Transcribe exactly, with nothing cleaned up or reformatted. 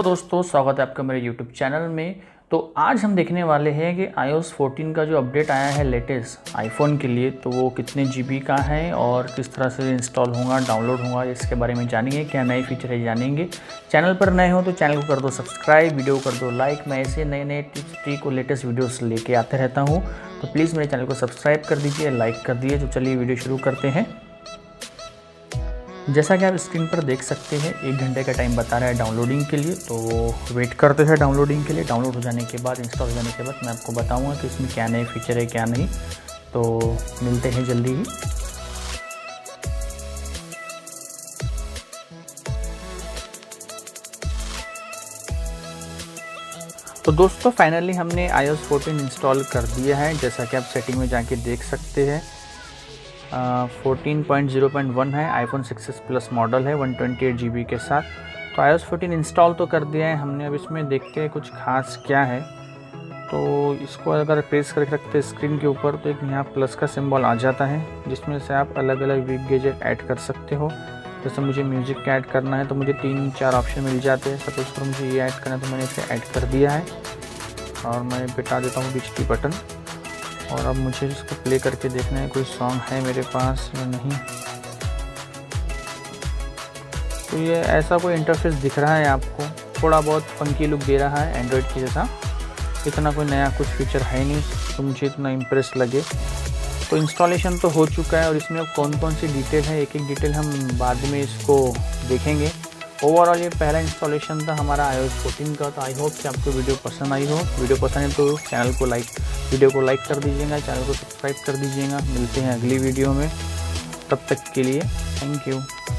Hello दोस्तों, स्वागत है आपका मेरे यूट्यूब चैनल में। तो आज हम देखने वाले हैं कि आई ओ एस फोर्टीन का जो अपडेट आया है लेटेस्ट आईफोन के लिए, तो वो कितने जीबी का है और किस तरह से इंस्टॉल होगा, डाउनलोड होगा, इसके बारे में जानेंगे। क्या नए फीचर है जानेंगे। चैनल पर नए हो तो चैनल को कर दो सब्सक्राइब, वीडियो को कर दो लाइक। मैं ऐसे नए नए टिप्स ट्रिक और लेटेस्ट वीडियोस लेके आते रहता हूँ, तो प्लीज़ मेरे चैनल को सब्सक्राइब कर दीजिए, लाइक कर दीजिए। तो चलिए वीडियो शुरू करते हैं। जैसा कि आप स्क्रीन पर देख सकते हैं, एक घंटे का टाइम बता रहा है डाउनलोडिंग के लिए, तो वेट करते हैं डाउनलोडिंग के लिए। डाउनलोड हो जाने के बाद, इंस्टॉल हो जाने के बाद मैं आपको बताऊंगा कि इसमें क्या नए फीचर है क्या नहीं। तो मिलते हैं जल्दी ही। तो दोस्तों फाइनली हमने I O S fourteen install कर दिया है। जैसा कि आप सेटिंग में जाके देख सकते हैं, fourteen point zero point one है, iPhone six S plus model है, one twenty eight G B के साथ। तो I O S fourteen install तो कर दिया है हमने। अब इसमें देखते हैं कुछ खास क्या है। तो इसको अगर प्रेस करके रखते हैं स्क्रीन के ऊपर, तो एक यहाँ प्लस का सिंबल आ जाता है, जिसमें से आप अलग अलग वीक गैजेट ऐड कर सकते हो। जैसे मुझे म्यूज़िक का ऐड करना है तो मुझे तीन चार ऑप्शन मिल जाते हैं। सपोज करो मुझे ये ऐड करना है तो मैंने इसे ऐड कर दिया है और मैं बिठा देता हूँ बीच की बटन। और अब मुझे इसको प्ले करके देखना है कोई सॉन्ग है मेरे पास या नहीं। तो ये ऐसा कोई इंटरफेस दिख रहा है आपको, थोड़ा बहुत फंकी लुक दे रहा है एंड्रॉयड के जैसा। इतना कोई नया कुछ फीचर है नहीं तो मुझे इतना इम्प्रेस लगे। तो इंस्टॉलेशन तो हो चुका है और इसमें कौन कौन सी डिटेल है, एक एक डिटेल हम बाद में इसको देखेंगे। ओवरऑल ये पहला इंस्टॉलेशन था हमारा आई ओ एस फोर्टीन का। तो आई होप कि आपको वीडियो पसंद आई हो। वीडियो पसंद है तो चैनल को लाइक वीडियो को लाइक कर दीजिएगा, चैनल को सब्सक्राइब कर दीजिएगा। मिलते हैं अगली वीडियो में, तब तक के लिए थैंक यू।